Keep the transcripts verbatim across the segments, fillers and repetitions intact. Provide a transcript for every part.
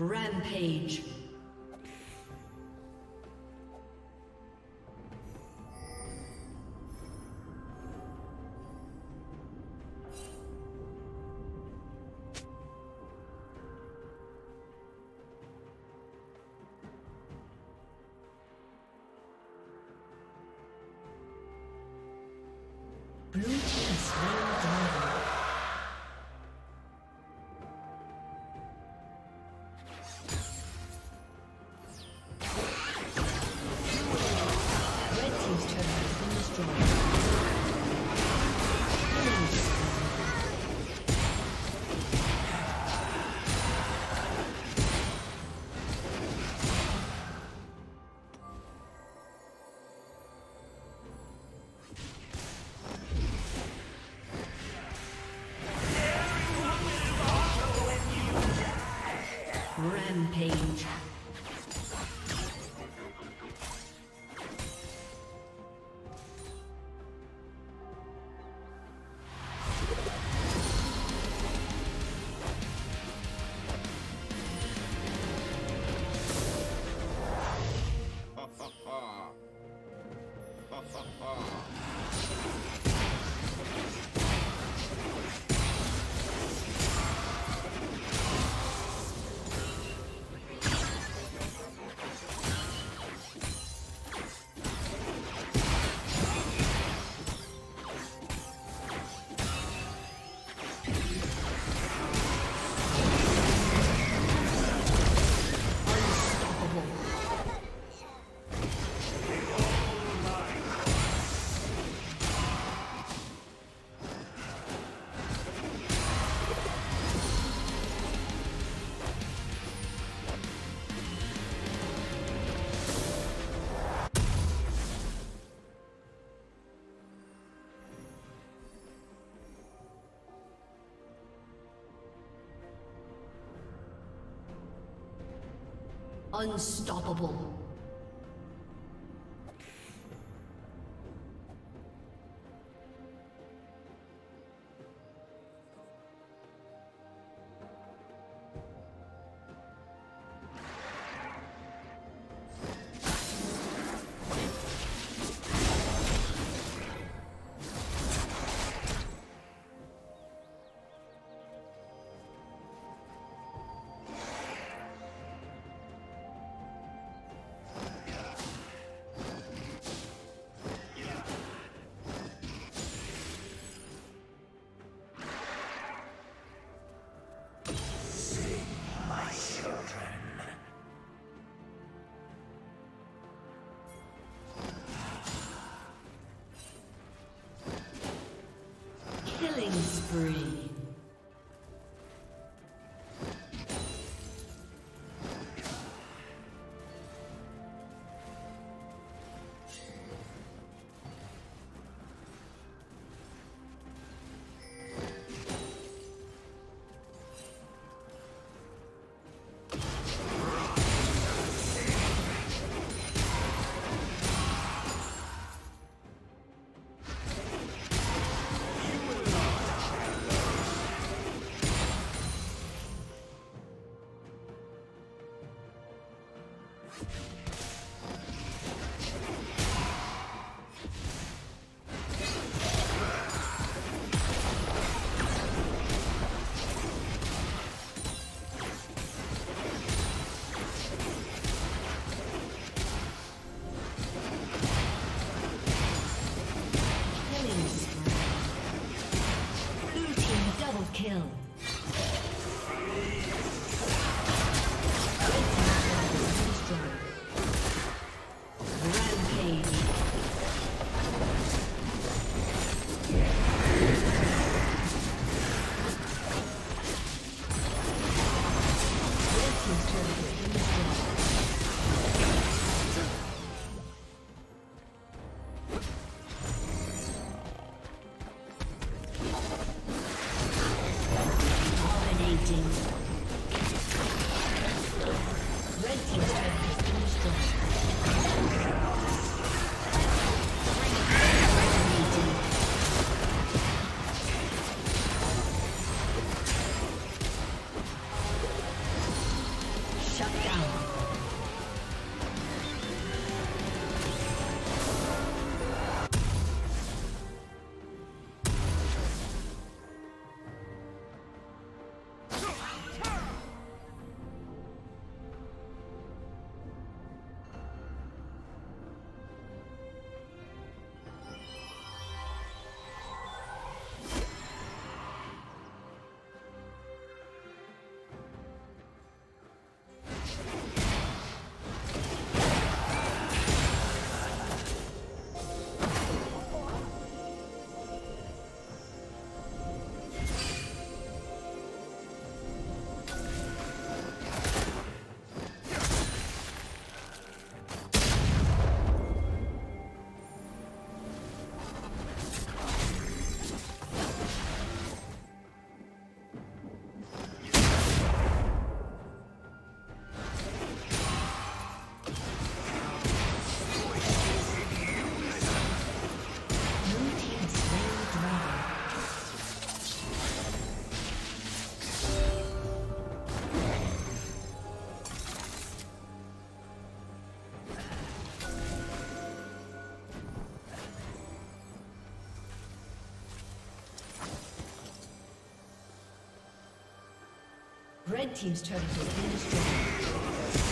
Rampage. Rampage. Unstoppable. Spree. Kill. Shut down. Red team's turret has been destroyed.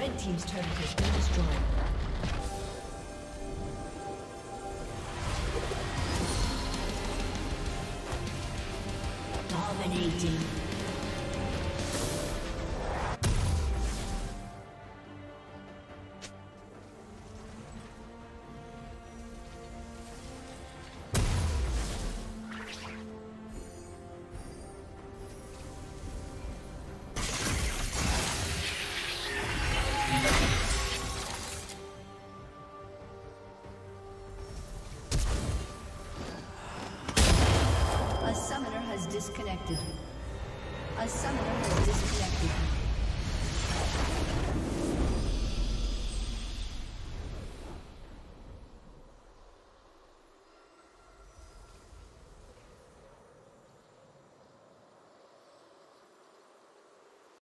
Red team's turret has been destroyed. Dominating. Disconnected. A summoner has disconnected.